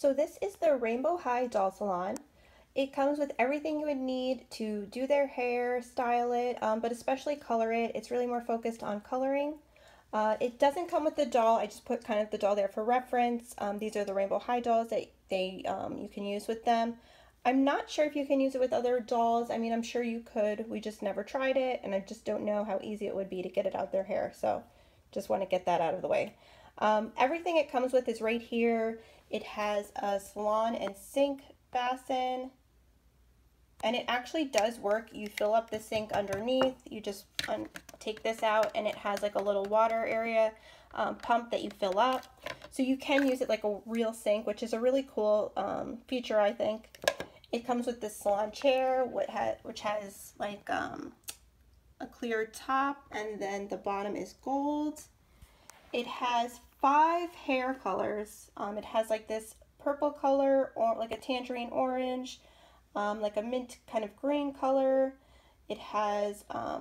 So this is the Rainbow High Doll Salon. It comes with everything you would need to do their hair, style it, but especially color it. It's really more focused on coloring. It doesn't come with the doll. I just put kind of the doll there for reference. These are the Rainbow High dolls that you can use with them. I'm not sure if you can use it with other dolls. I mean, I'm sure you could. We just never tried it, and I just don't know how easy it would be to get it out of their hair. So just want to get that out of the way. Everything it comes with is right here. It has a salon and sink basin. And it actually does work. You fill up the sink underneath, you just take this out, and it has like a little water area pump that you fill up. So you can use it like a real sink, which is a really cool feature, I think. It comes with this salon chair, which has like a clear top, and then the bottom is gold. It has 5 hair colors. It has like this purple color, or like a tangerine orange, like a mint kind of green color. It has, I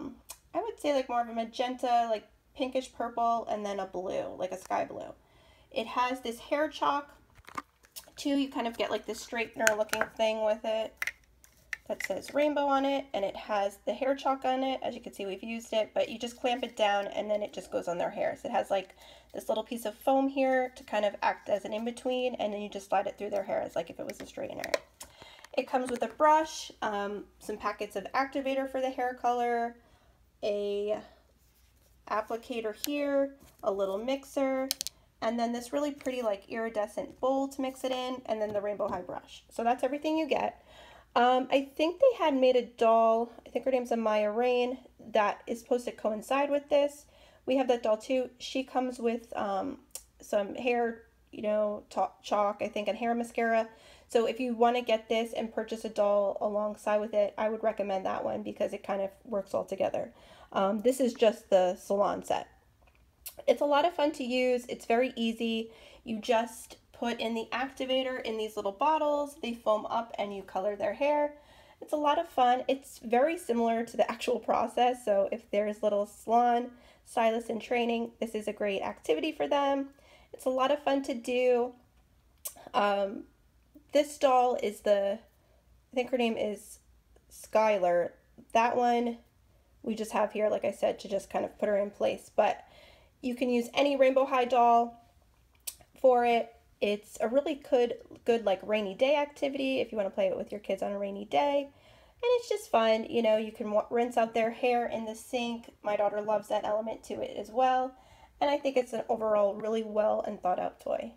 would say like more of a magenta, like pinkish purple, and then a blue, like a sky blue. It has this hair chalk too. You kind of get like this straightener looking thing with it that says rainbow on it, and it has the hair chalk on it. As you can see, we've used it, but you just clamp it down and then it just goes on their hair. So it has like this little piece of foam here to kind of act as an in-between, and then you just slide it through their hair as like if it was a straightener. It comes with a brush, some packets of activator for the hair color, a applicator here, a little mixer, and then this really pretty like iridescent bowl to mix it in, and then the Rainbow High brush. So that's everything you get. I think they had made a doll, I think her name's Amaya Rain, that is supposed to coincide with this. We have that doll too. She comes with some hair, you know, chalk, I think, and hair mascara. So if you want to get this and purchase a doll alongside with it, I would recommend that one because it kind of works all together. This is just the salon set. It's a lot of fun to use. It's very easy. You just put in the activator in these little bottles. They foam up and you color their hair. It's a lot of fun. It's very similar to the actual process. So if there's little salon stylists in training, this is a great activity for them. It's a lot of fun to do. This doll is the, I think her name is Skylar. That one we just have here, like I said, to just kind of put her in place. But you can use any Rainbow High doll for it. It's a really good like rainy day activity if you want to play it with your kids on a rainy day. And it's just fun. You know, you can rinse out their hair in the sink. My daughter loves that element to it as well. And I think it's an overall really well and thought out toy.